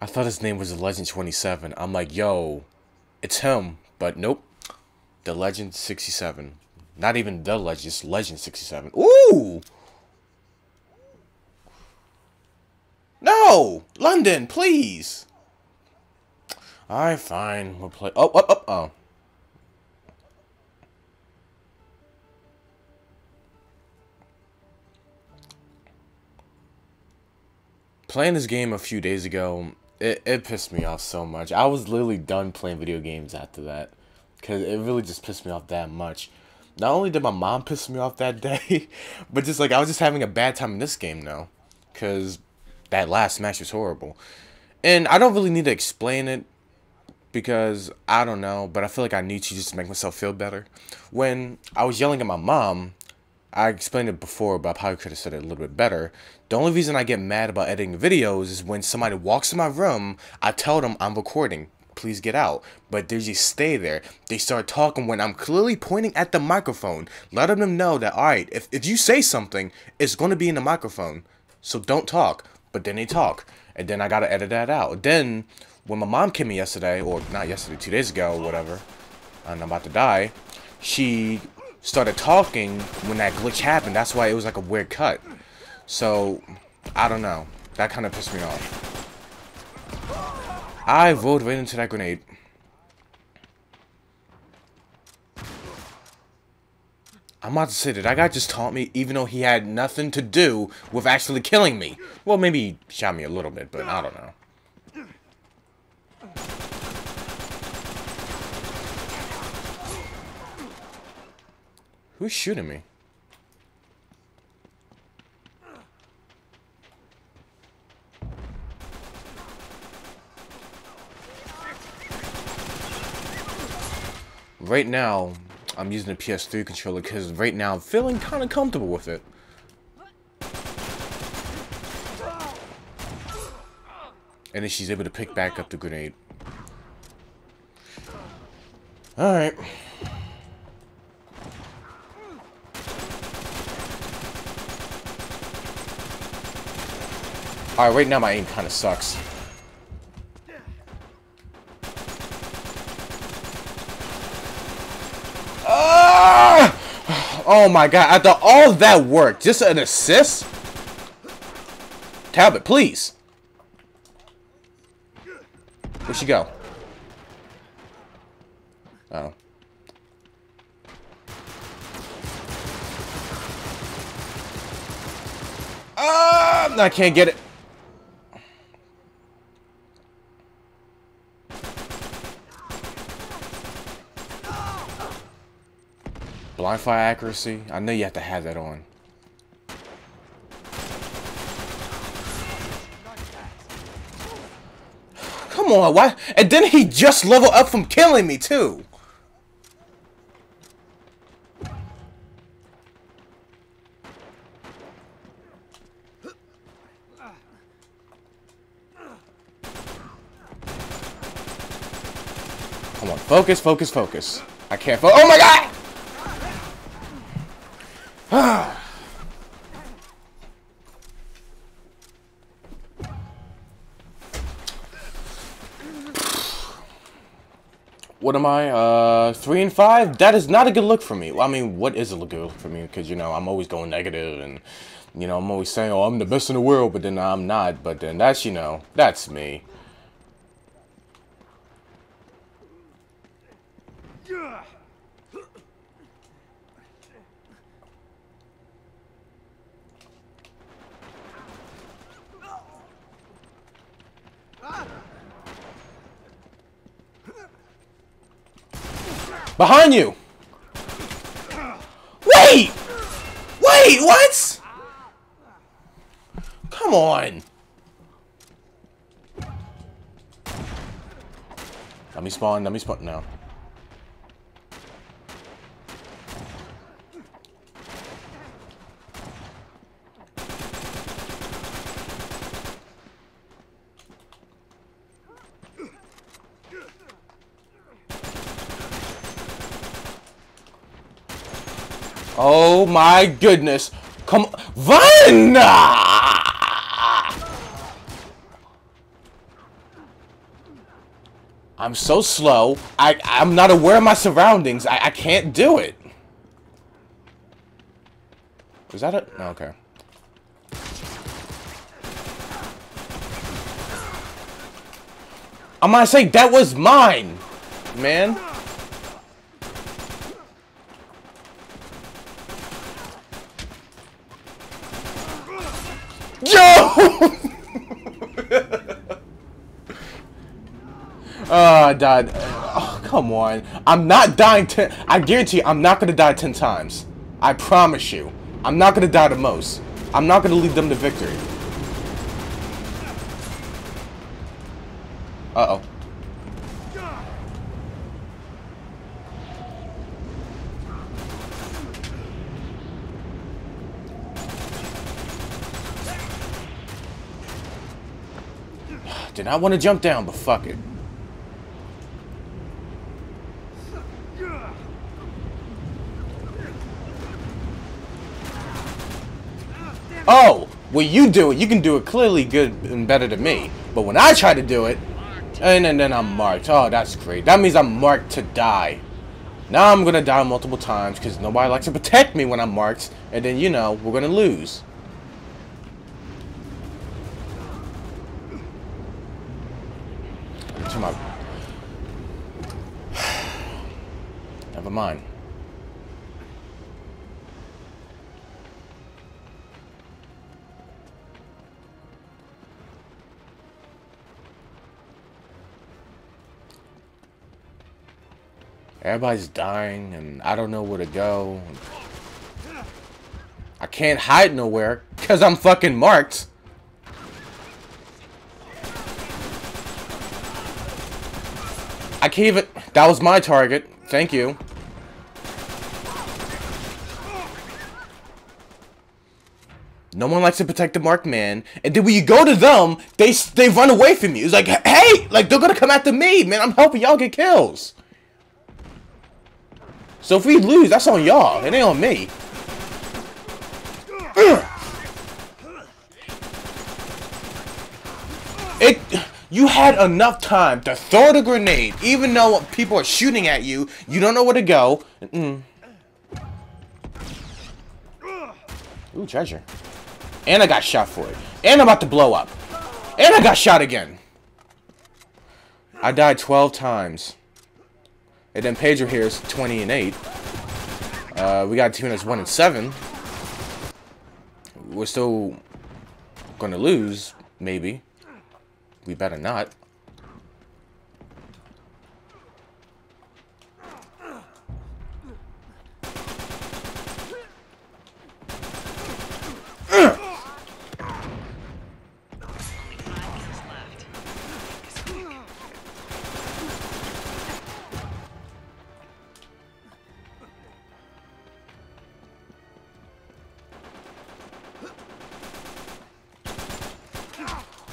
I thought his name was TheLegend27. I'm like, yo, it's him. But nope. TheLegend67. Not even the legend, just Legend67. Ooh! No! London, please! Alright, fine. We'll play. Oh, oh, oh, oh. Playing this game a few days ago, it pissed me off so much. I was literally done playing video games after that, because it really just pissed me off that much. Not only did my mom piss me off that day, but just like I was just having a bad time in this game now, because that last match was horrible. And I don't really need to explain it, because I don't know, but I feel like I need to just make myself feel better. When I was yelling at my mom, I explained it before, but I probably could have said it a little bit better. The only reason I get mad about editing videos is when somebody walks in my room, I tell them I'm recording. Please get out. But they just stay there. They start talking when I'm clearly pointing at the microphone. Letting them know that, alright, if you say something, it's going to be in the microphone. So don't talk. But then they talk. And then I got to edit that out. Then, when my mom came in yesterday, or not yesterday, 2 days ago, or whatever, and I'm about to die, she started talking when that glitch happened. That's why it was like a weird cut. So, I don't know. That kind of pissed me off. I rolled right into that grenade. I'm about to say that that guy just taunt me even though he had nothing to do with actually killing me. Well, maybe he shot me a little bit, but I don't know. Who's shooting me? Right now, I'm using a PS3 controller because right now I'm feeling kind of comfortable with it. And then she's able to pick back up the grenade. Alright. Alright, right now my aim kind of sucks. Oh my god, after all that work, just an assist? Talbot, please. Where'd she go? Oh. I can't get it. Blind fire accuracy. I know you have to have that on. Come on, why? And then he just leveled up from killing me too. Come on, focus, focus, focus. I can't focus. Oh my god! What am I? 3 and 5? That is not a good look for me. Well, I mean, what is a good look for me? Because, you know, I'm always going negative and, you know, I'm always saying, oh, I'm the best in the world, but then I'm not. But then that's, you know, that's me. Behind you! Wait! Wait, what? Come on! Let me spawn now. Oh my goodness. Come on. VAN! I'm so slow. I'm not aware of my surroundings. I can't do it. Is that it? No, okay. I'm gonna say that was mine, man. Yo! I died. Oh, come on. I'm not dying 10. I guarantee you, I'm not gonna die 10 times. I promise you. I'm not gonna die the most. I'm not gonna lead them to victory. Uh-oh. Did not want to jump down, but fuck it. Oh, well, you do it. You can do it clearly good and better than me. But when I try to do it, and then I'm marked. Oh, that's great. That means I'm marked to die. Now I'm gonna die multiple times because nobody likes to protect me when I'm marked. And then, you know, we're gonna lose. Come on. Never mind. Everybody's dying, and I don't know where to go. I can't hide nowhere, because I'm fucking marked. I can't even... That was my target. Thank you. No one likes to protect the marked man. And then when you go to them, they run away from you. It's like, hey! Like, they're gonna come after me, man. I'm helping y'all get kills. So if we lose, that's on y'all. It ain't on me. You had enough time to throw the grenade, even though people are shooting at you. You don't know where to go. Ooh, treasure. And I got shot for it. And I'm about to blow up. And I got shot again. I died 12 times. And then Pedro here is 20 and 8. We got a team that's 1 and 7. We're still going to lose, maybe. We better not.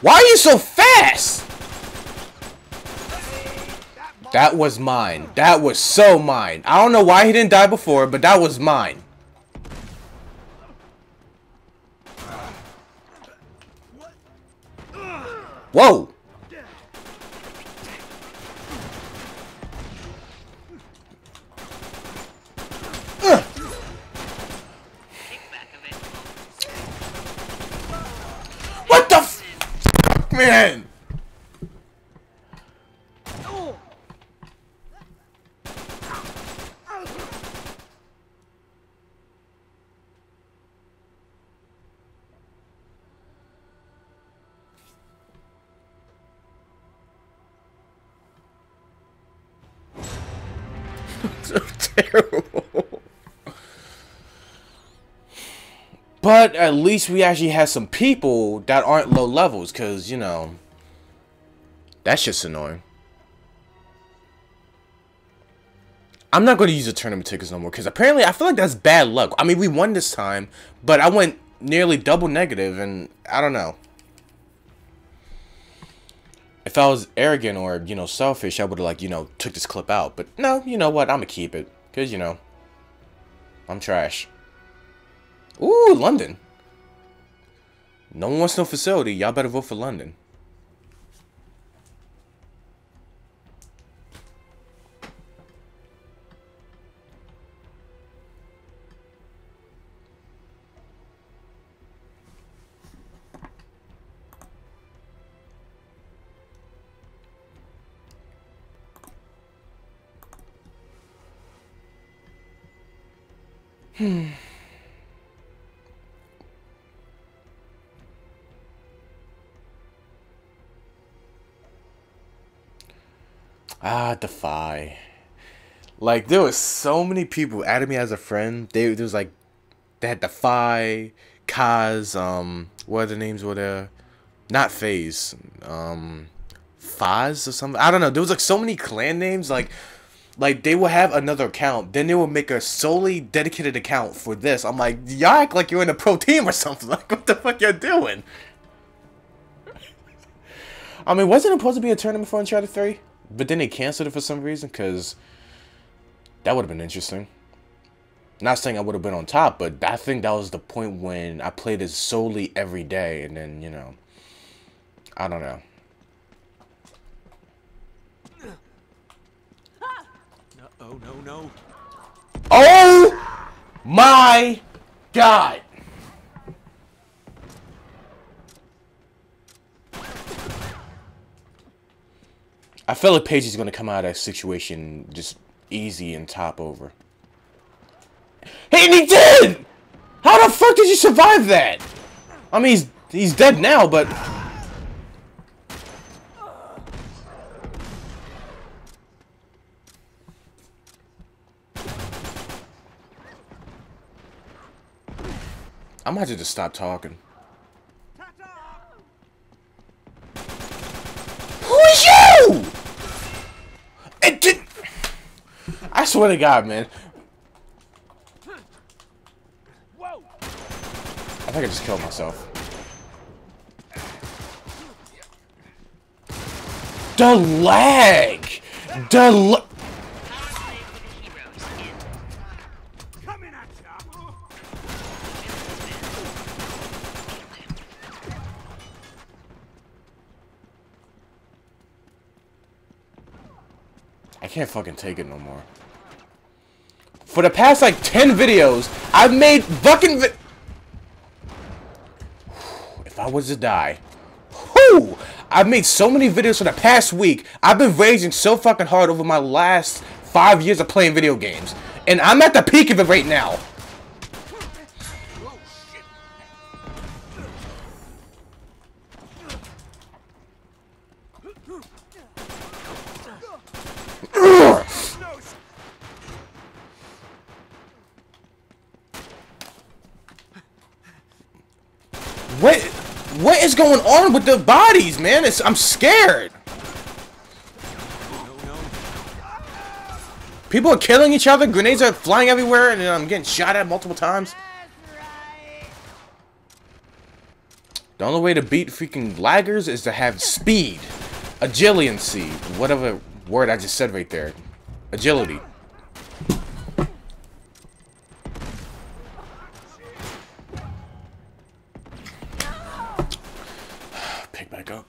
Why are you so fast? That was mine. That was so mine. I don't know why he didn't die before, but that was mine. Whoa. Man. So terrible. But at least we actually have some people that aren't low levels, because, you know, that's just annoying. I'm not going to use the tournament tickets no more, because apparently I feel like that's bad luck. I mean, we won this time, but I went nearly double negative, and I don't know. If I was arrogant or, you know, selfish, I would have, like, you know, took this clip out. But no, you know what? I'm going to keep it, because, you know, I'm trash. Ooh, London. No one wants no facility. Y'all better vote for London. Hmm. Ah, Defy. Like, there was so many people added me as a friend. There was like, they had Defy, Kaz, what other names were there? Not Faz, Faz or something. I don't know. There was like so many clan names, like they will have another account, then they will make a solely dedicated account for this. I'm like, y'all act like you're in a pro team or something. Like, what the fuck you're doing? I mean, wasn't it supposed to be a tournament for Uncharted 3? But then they canceled it for some reason, because that would have been interesting. Not saying I would have been on top, but I think that was the point when I played it solely every day, and then, you know, I don't know. Oh, no, no. Oh my God. I feel like Paige is going to come out of that situation just easy and top over. Hey, and he did! How the fuck did you survive that? I mean, he's dead now, but... I'm about to just stop talking. Who is you? It did. I swear to God, man. Whoa. I think I just killed myself. The lag. The lag. I can't fucking take it no more. For the past like 10 videos, I've made fucking if I was to die. Whoo! I've made so many videos for the past week. I've been raging so fucking hard over my last 5 years of playing video games. And I'm at the peak of it right now. What is going on with the bodies, man? I'm scared. People are killing each other. Grenades are flying everywhere, and I'm getting shot at multiple times. The only way to beat freaking laggers is to have speed, agiliency, whatever word I just said right there, agility.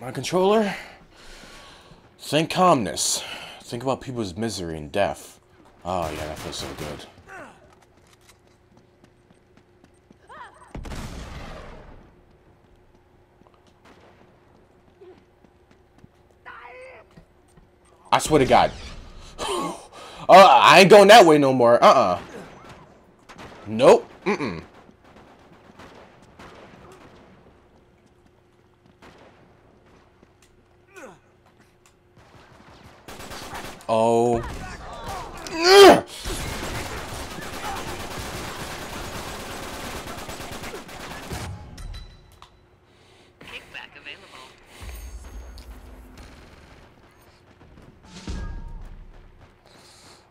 My controller. Think calmness. Think about people's misery and death. Oh yeah, that feels so good. I swear to God. I ain't going that way no more. Nope. Oh. Ugh. Kickback available.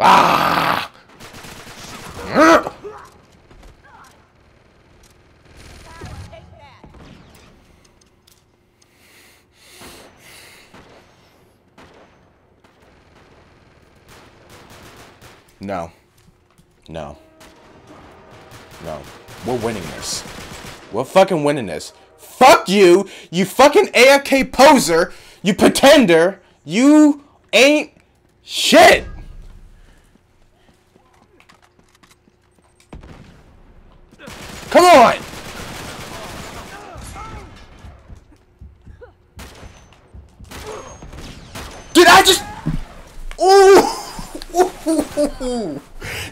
Ah! Ugh. No. No. No. We're winning this. We're fucking winning this. Fuck you, you fucking AFK poser, you pretender, you ain't shit! Come on! Did I just... Ooh!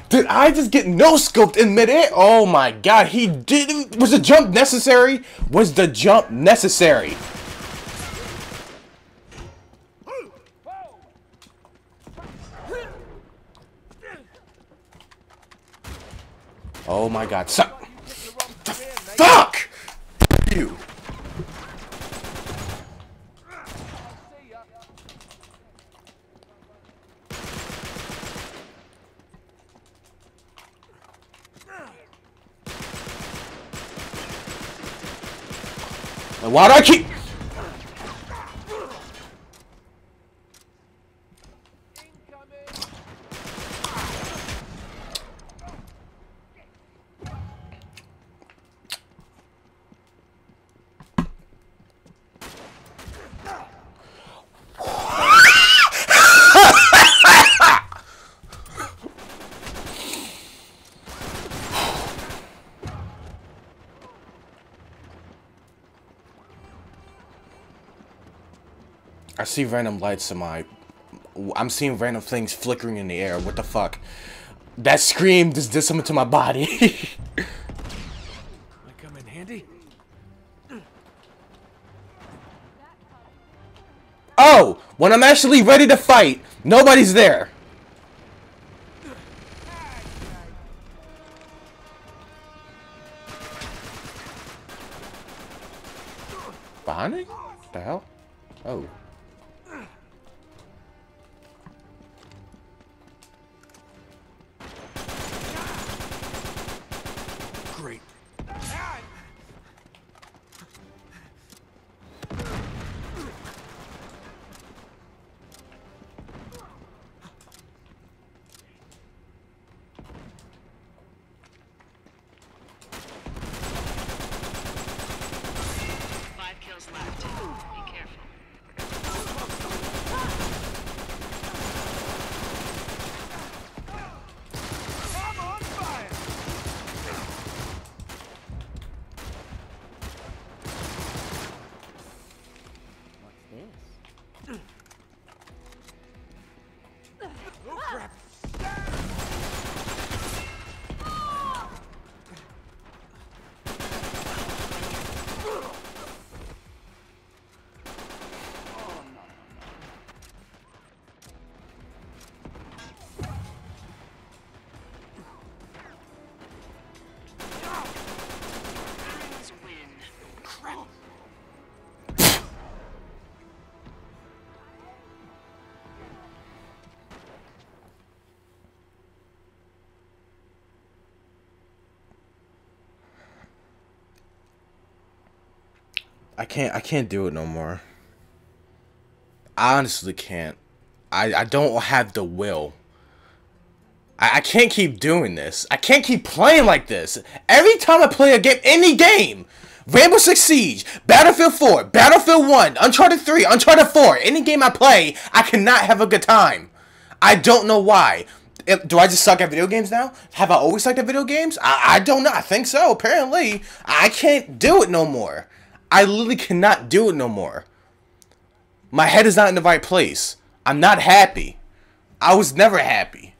Did I just get no-scoped in midair? Oh my god, he didn't... Was the jump necessary? Was the jump necessary? Oh my god, suck! Fuck you! And why do I keep? I see random lights in my... I'm seeing random things flickering in the air. What the fuck? That scream just did something to my body. That come in handy? Oh! When I'm actually ready to fight, nobody's there. Behind me? What the hell? Oh. I can't do it no more. I honestly can't. I don't have the will. I can't keep doing this. I can't keep playing like this. Every time I play a game, any game, Rainbow Six Siege, Battlefield 4, Battlefield 1, Uncharted 3, Uncharted 4, any game I play, I cannot have a good time. I don't know why. Do I just suck at video games now? Have I always sucked at video games? I don't know. I think so, apparently. I can't do it no more. I literally cannot do it no more. My head is not in the right place. I'm not happy. I was never happy.